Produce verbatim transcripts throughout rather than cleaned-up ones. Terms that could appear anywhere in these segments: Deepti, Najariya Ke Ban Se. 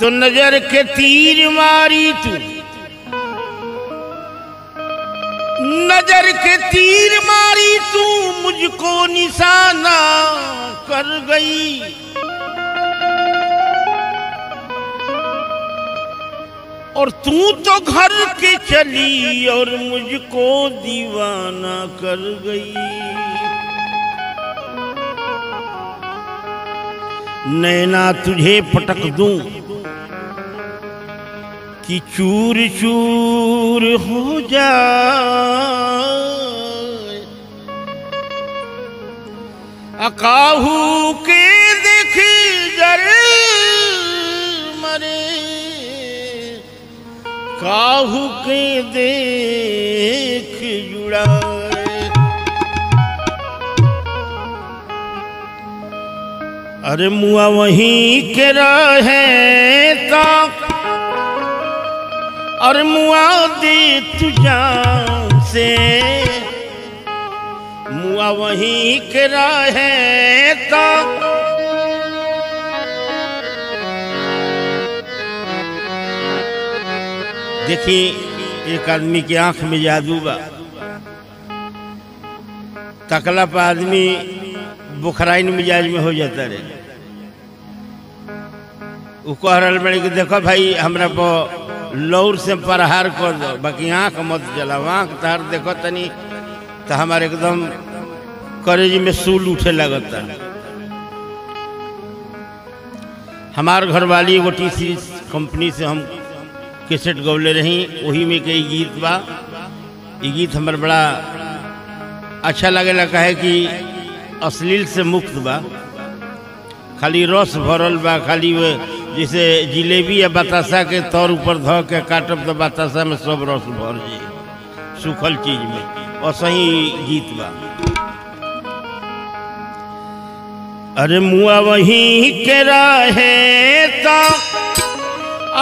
तो नजर के तीर मारी तू, नजर के तीर मारी तू मुझको निशाना कर गई। और तू तो घर के चली और मुझको दीवाना कर गई। नैना तुझे पटक दूं कि चूर चूर हो जाए। अकाहू के देख जर मरे, काहू के देख जुड़ा। अरे मुआ वहीं के रहेता, अरे मुआ दे तू जान से। मुआ वहीं के रहेता, देखिए एक आदमी की आंख में जादूबा तकला पर आदमी बुखराइन मिजाज में हो जाता रहे। उसको हरल बड़े के देखो भाई हमरा को लौर से प्रहार कर दो, बाकी आँख मत जलाओ। आँख तार देखो तनी तो हमारे एकदम करेज में सूल उठे लगता। हमार घरवाली एगो टी सीरीज कंपनी से हम कैसेट गौले रही, वही में कई गीत बा। ये गीत हमार बड़ा अच्छा लगे लगा है कि अश्लील से मुक्त बा, खाली रस भरल बा, खाली जैसे जिलेबी या बतासा के तौर ऊपर धो के काटब तो बतासा में सब रस भर जाए, सूखल चीज में। और सही गीत बा। अरे मुआ वहीं के रहेता,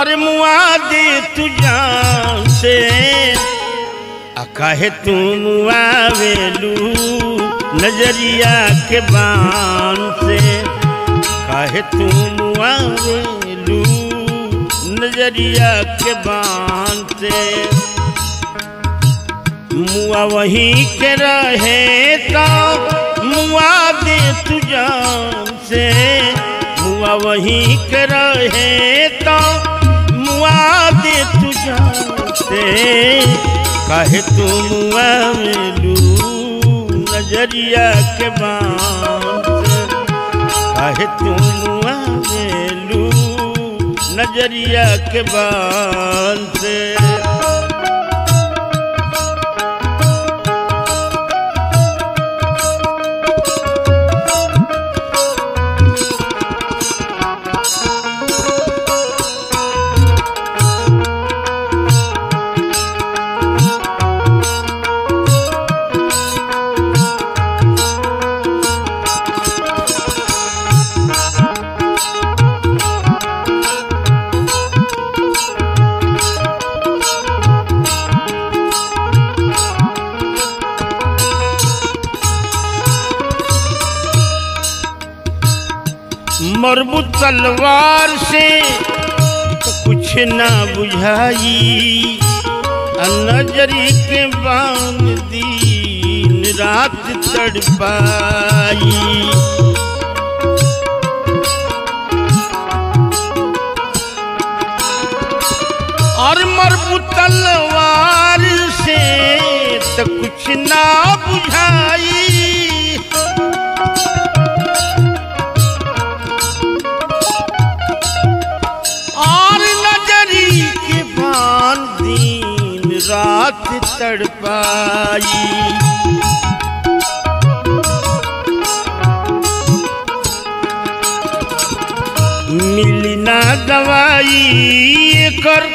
अरे मुआ दे तू जान से। काहे तू मुआ वेलू नजरिया के बान से, काहे तू मुआ वेलू नजरिया के बान से। मुआ वहीं के रहेता, मुआ दे तू जान से। मुआ वहीं के रहेता, मुआ दे तू जान से। काहे तू मुआ वेलू नजरिया के बान से, काहे तू मुआ वेलू नजरिया के बान से। मरबू तलवार से तो कुछ ना बुझाई, नजरी के बान दिन रात तड़पाई। और मरबू तलवार से तो कुछ ना बुझाई, रात तड़पाई। मिली ना दवाई कर,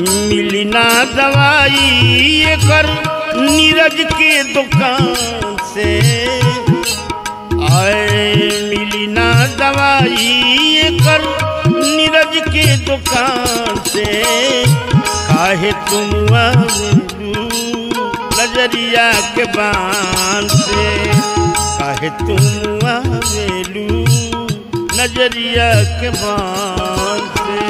मिली ना दवाई कर नीरज के दुकान से। आए मिली ना दवाई कर नीरज के दुकान से, काहे तुम आवेलू नजरिया के बान से, काहे तुम आवेलू नजरिया के बान से।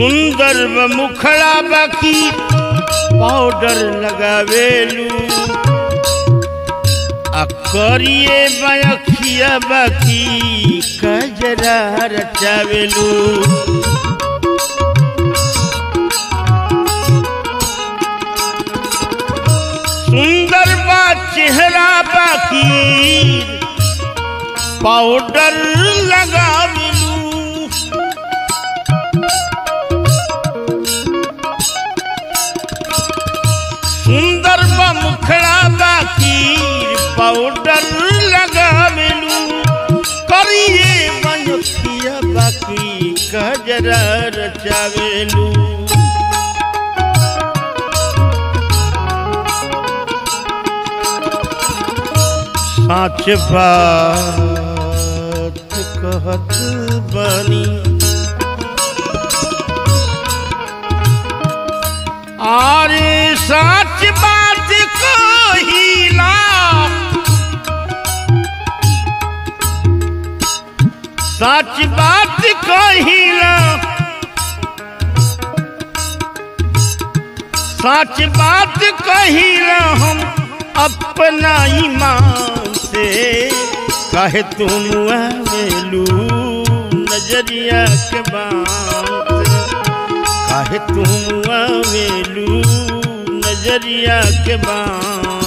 सुंदर व मुखड़ा बाकी पाउडर लगावेलू, आ करिए बखिया बाकी कजरा रचावेलू, सुंदर बा चेहरा बाकी पाउडर लगावेलू, सुंदर बा मुखड़ा बाकी पाउडर लगावेलू, करिए मनखिया बाकी कजरा रचावेलू, साँच बात कहत बनी आरे सच बात कहिला, सच बात कहिला, सच बात कहिला हम अपना ईमान से, काहे तुम आवेलू नजरिया के बान से, काहे तुम आवेलू नजरिया के बान से।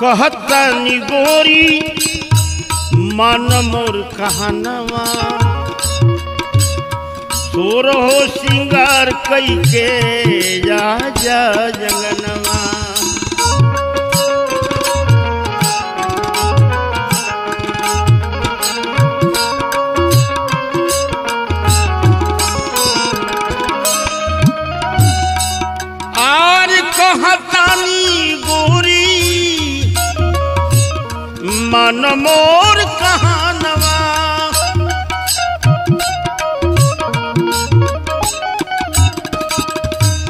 कहता निगोरी मान मोर कहनवा, सोर हो सिंगार कई के जा जा जंगनवा, आर कहता निगोरी मन मोर कहानवा,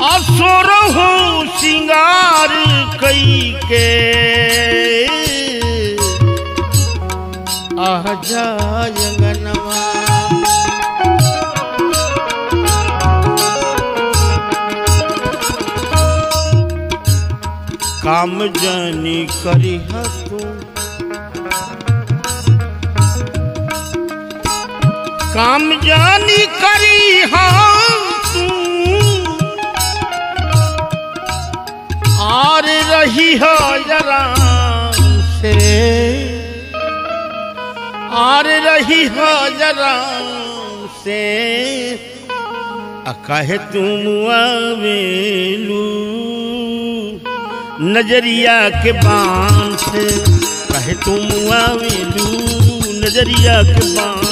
असुर हो सिंगार कई के आजा अंगनवा, काम जानी करी तू काम जानी करी हम तू, और रही हो जराम से, और रही हो जराम से, काहे तुम आवेलू नजरिया के बान से, काहे तुम आवेलू नजरिया के बान।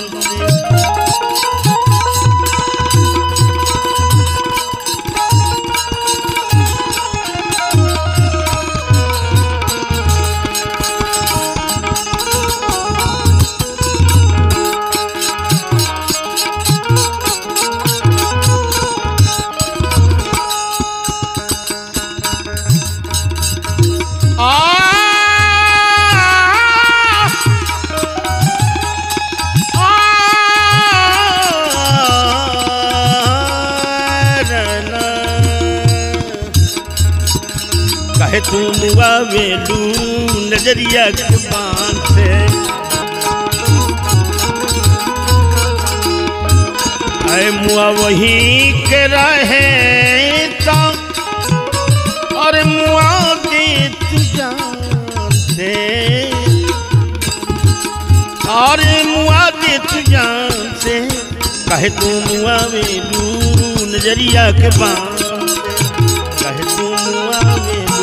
है तुमुआ में लूं नजरिया के बान से। आए मुआ वही के रहेता और मुआ देत जान से, और मुआ देत जान से कहे तुमुआ में लूं नजरिया के बान से, कहे तुमुआ में